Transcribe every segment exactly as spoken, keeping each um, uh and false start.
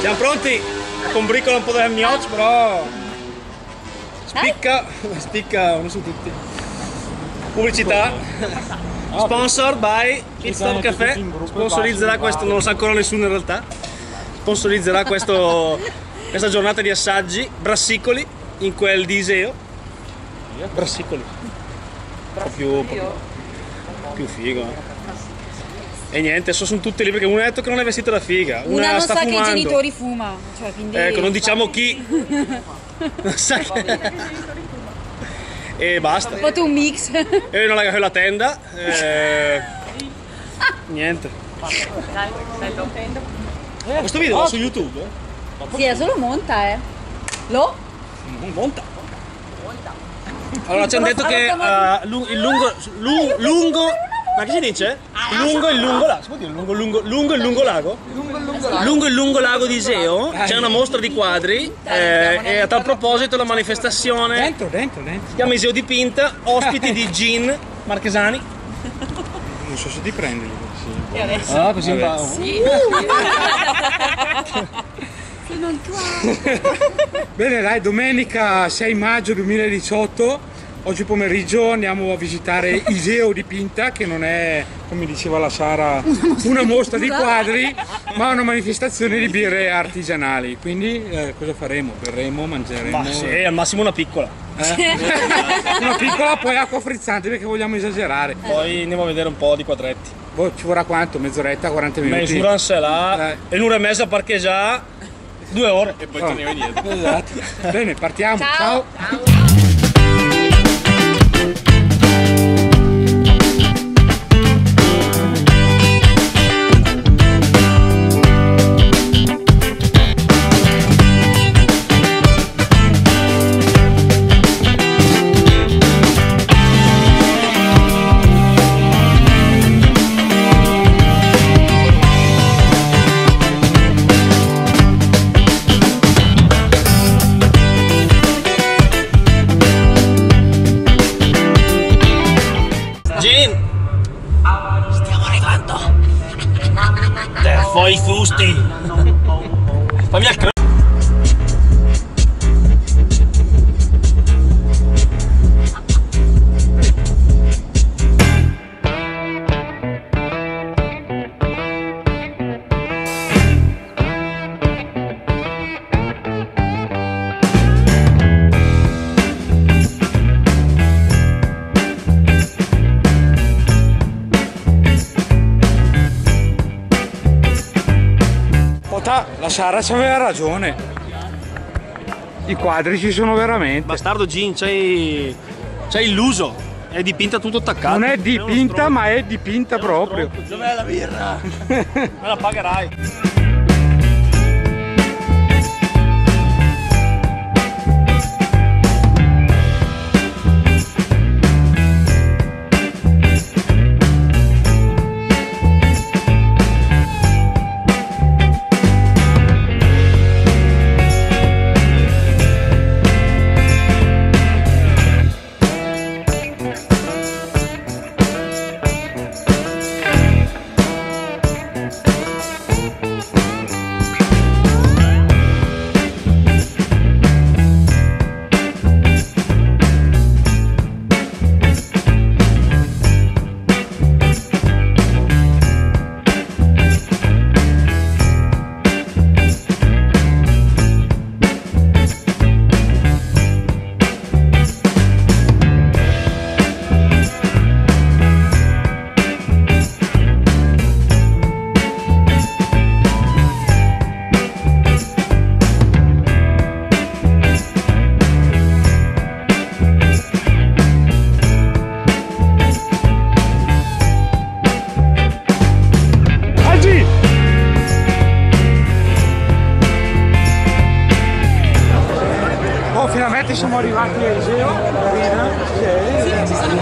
Siamo pronti? Combricola un po' della gnocchi, però spicca, spicca uno su tutti. Pubblicità sponsored by Kid Stop Cafe. Sponsorizzerà questo, non lo sa ancora nessuno in realtà. Sponsorizzerà questo, questa giornata di assaggi brassicoli in quel di Iseo. Brassicoli. Un po' più, più figo. E niente, adesso sono tutte lì perché uno ha detto che non è vestita da figa, una, una non sta sa fumando. Che i genitori fuma, cioè, quindi ecco, non diciamo chi. Non sa che i genitori fuma. E basta. Ho fatto un mix. E non la la tenda. E... niente. Ma questo video va su YouTube? Eh? Sì, è solo monta, eh. Lo? Non monta. Allora ci hanno detto che uh, il lungo lungo, lungo ma che si dice? Lungo il lungo lago, si può dire lungo lungo lungo il lungo lago? Lungo il lungo lago di Iseo c'è una mostra di quadri eh, e a tal proposito la manifestazione dentro, dentro, dentro. Si chiama Iseo Dipinta, ospiti di Jean Marchesani. Non so se ti prendi. Sì. E adesso? Ah, così va. Sì. Bene, dai, domenica sei maggio duemiladiciotto, oggi pomeriggio andiamo a visitare Iseo Dipinta, che non è, come diceva la Sara, una mostra di quadri, ma una manifestazione di birre artigianali. Quindi eh, cosa faremo? Berremo, mangeremo? Ma sì, al massimo una piccola. Eh? Una piccola, poi acqua frizzante perché vogliamo esagerare. Poi andiamo a vedere un po' di quadretti. Boh, ci vorrà quanto? Mezz'oretta, quaranta minuti? Mesurance là, e l'ora e mezza parcheggia. Due ore e poi torniamo indietro. Esatto. Bene, partiamo. Ciao. Ciao. Ciao. Gin! Stiamo arrivando! Te fai i fusti! Fammi al cro... La Sara ci aveva ragione. I quadri ci sono veramente. Bastardo Gin, c'hai illuso. È dipinta tutto attaccato. Non è dipinta, è ma è dipinta è proprio. Dov'è la birra? Me la pagherai. Finalmente siamo arrivati a Iseo, Marina,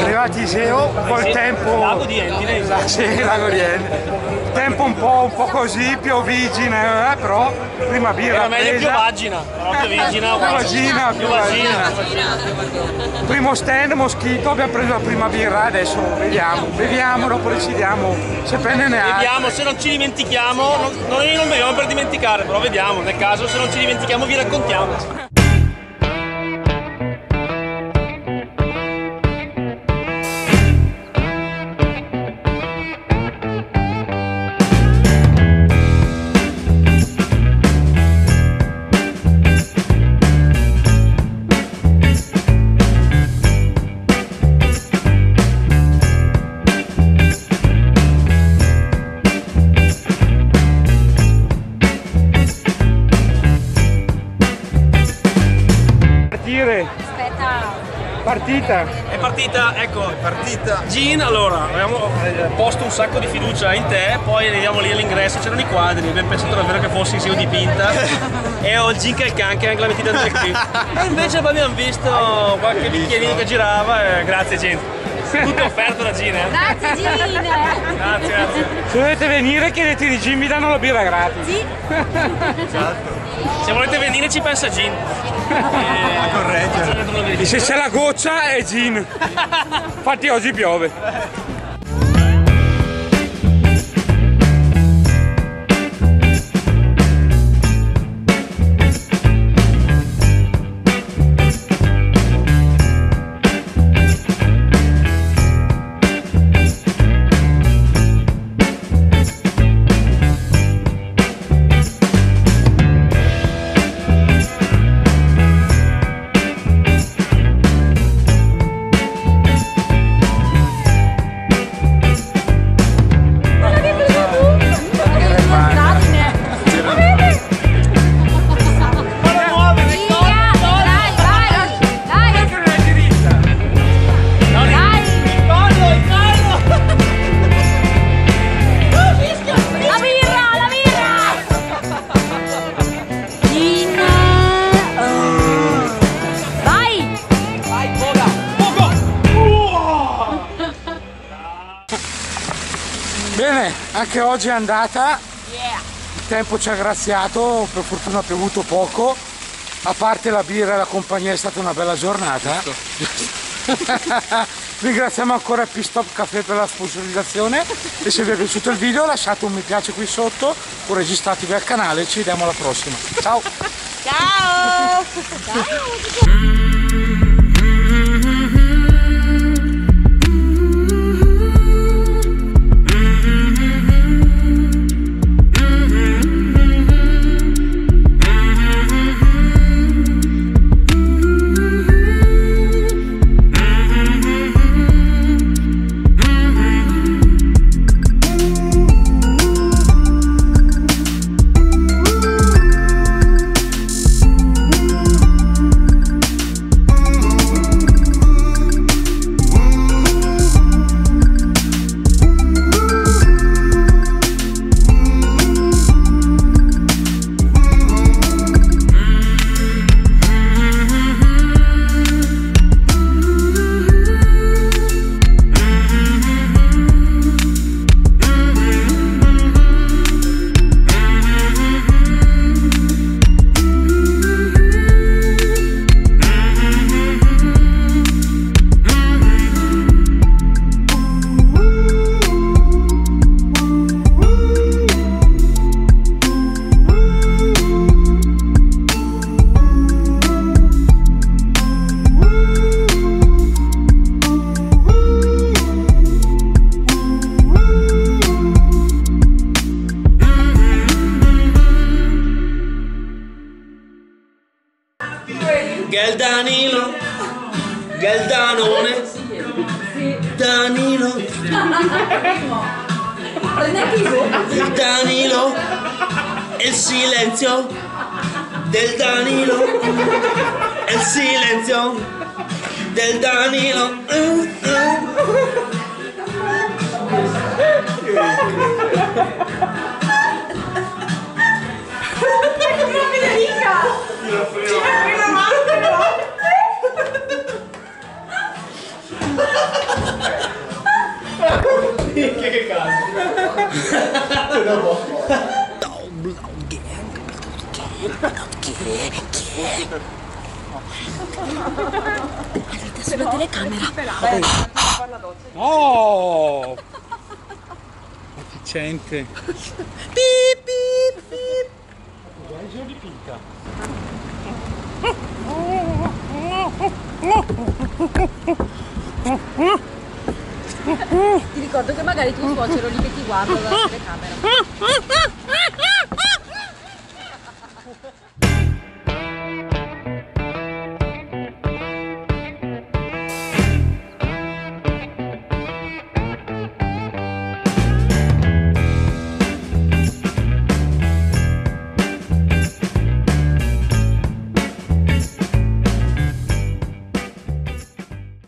arrivati Iseo, col tempo lago di Endine, esatto. Sì, lago di Endine. Tempo un po', un po' così, piovigina, eh, però prima birra era meglio piovagina, però piovigina, piovagina, piovagina. Primo stand, Moschito, abbiamo preso la prima birra, adesso vediamo, beviamo, dopo decidiamo se prende ne altro. Vediamo, se non ci dimentichiamo, non, noi non beviamo per dimenticare, però vediamo, nel caso se non ci dimentichiamo vi raccontiamo. Partita. È partita, ecco, è partita. Gin, allora, abbiamo posto un sacco di fiducia in te, poi arriviamo lì all'ingresso, c'erano i quadri, abbiamo pensato davvero che fossi Iseo Dipinta e ho il gin calcan che è anche la metita del qui. E invece abbiamo visto qualche bicchierino che girava, e grazie Gin. Tutto offerto da Gin, eh? Grazie Gin! Grazie, grazie. Se volete venire chiedete di Gin, vi danno la birra gratis. Sì. Esatto. Se volete venire ci pensa Gin. E... correggere. Se c'è la goccia è Gin. Infatti oggi piove. Bene, anche oggi è andata, yeah. Il tempo ci ha graziato, per fortuna ha piovuto poco, a parte la birra e la compagnia è stata una bella giornata. Ringraziamo ancora Kid Stop Cafe per la sponsorizzazione e se vi è piaciuto il video lasciate un mi piace qui sotto o registratevi al canale e ci vediamo alla prossima. Ciao! Ciao! Ciao. Danilo, Gal Danone, Danilo, il Danilo, il silenzio del Danilo, il silenzio del Danilo. Uh, uh. Ha dopo. Guardate sulla telecamera. Oh! Gente. Pip pip pip. Guarda Iseo Dipinta. Ti ricordo che magari tuo suocero lì che ti guarda dalla telecamera.